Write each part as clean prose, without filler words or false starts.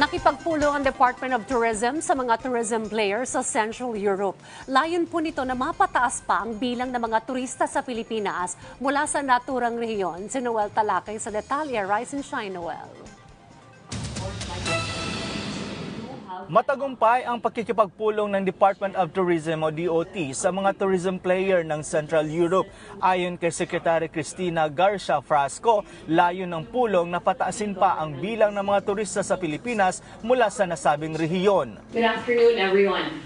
Nakipagpulong ang Department of Tourism sa mga tourism players sa Central Europe. Layon po nito na mapataas pa ang bilang ng mga turista sa Pilipinas mula sa naturang rehiyon. Si Noel Talake sa detalye. Rise and Shine, Noel. Matagumpay ang pakikipagpulong ng Department of Tourism o DOT sa mga tourism player ng Central Europe. Ayon kay Secretary Christina Garcia-Frasco, layon ng pulong na pataasin pa ang bilang ng mga turista sa Pilipinas mula sa nasabing rehiyon. Good afternoon everyone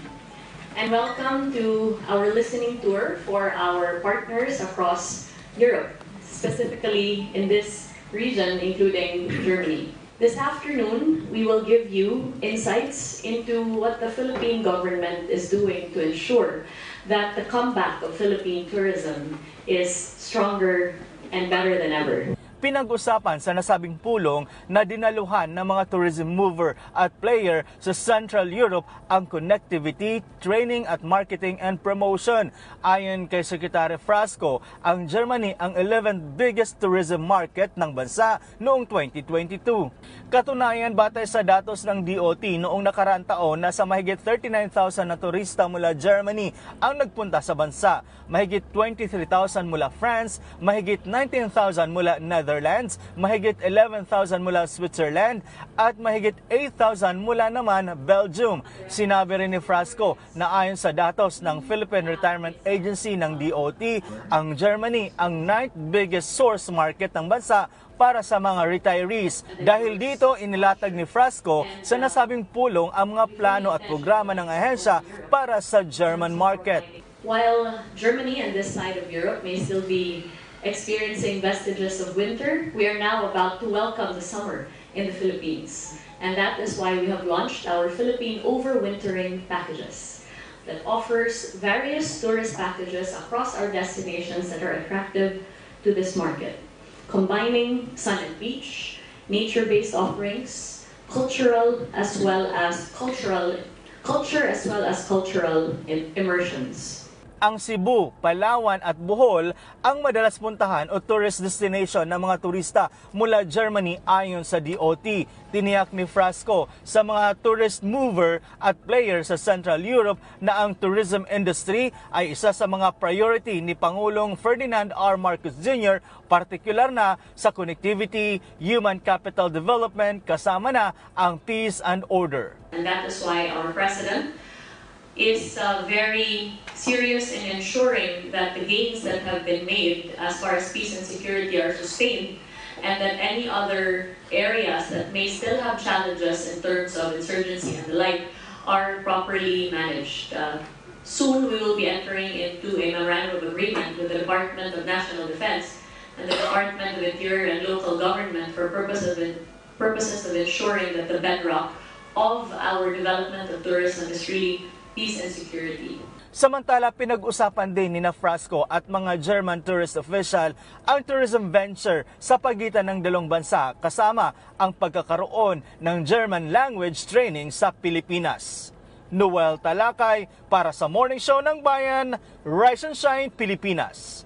and welcome to our listening tour for our partners across Europe, specifically in this region including Germany. This afternoon, we will give you insights into what the Philippine government is doing to ensure that the comeback of Philippine tourism is stronger and better than ever. Pinag-usapan sa nasabing pulong na dinaluhan ng mga tourism mover at player sa Central Europe ang connectivity, training at marketing and promotion. Ayon kay Secretary Frasco, ang Germany ang 11th biggest tourism market ng bansa noong 2022. Katunayan, batay sa datos ng DOT noong nakaraang taon, nasa mahigit 39,000 na turista mula Germany ang nagpunta sa bansa, mahigit 23,000 mula France, mahigit 19,000 mula Netherlands, mahigit 11,000 mula Switzerland at mahigit 8,000 mula naman Belgium. Sinabi rin ni Frasco na ayon sa datos ng Philippine Retirement Agency ng DOT, ang Germany ang 9th biggest source market ng bansa para sa mga retirees. Dahil dito, inilatag ni Frasco sa nasabing pulong ang mga plano at programa ng ahensya para sa German market. While Germany and this side of Europe may still be experiencing vestiges of winter, we are now about to welcome the summer in the Philippines. And that is why we have launched our Philippine overwintering packages that offers various tourist packages across our destinations that are attractive to this market, combining sun and beach, nature-based offerings, culture as well as cultural immersions. Ang Cebu, Palawan at Bohol ang madalas puntahan o tourist destination ng mga turista mula Germany ayon sa DOT. Tiniyak ni Frasco sa mga tourist mover at player sa Central Europe na ang tourism industry ay isa sa mga priority ni Pangulong Ferdinand R. Marcos Jr., partikular na sa connectivity, human capital development, kasama na ang peace and order. And that is why our President is very serious in ensuring that the gains that have been made as far as peace and security are sustained, and that any other areas that may still have challenges in terms of insurgency and the like are properly managed. Soon we will be entering into a memorandum of agreement with the Department of National Defense and the Department of Interior and Local Government for purposes of ensuring that the bedrock of our development of tourism is really peace and security. Samantala, pinag-usapan din nina Frasco at mga German tourist official ang tourism venture sa pagitan ng dalawang bansa kasama ang pagkakaroon ng German language training sa Pilipinas. Noel Talakay para sa Morning Show ng Bayan, Rise and Shine Pilipinas.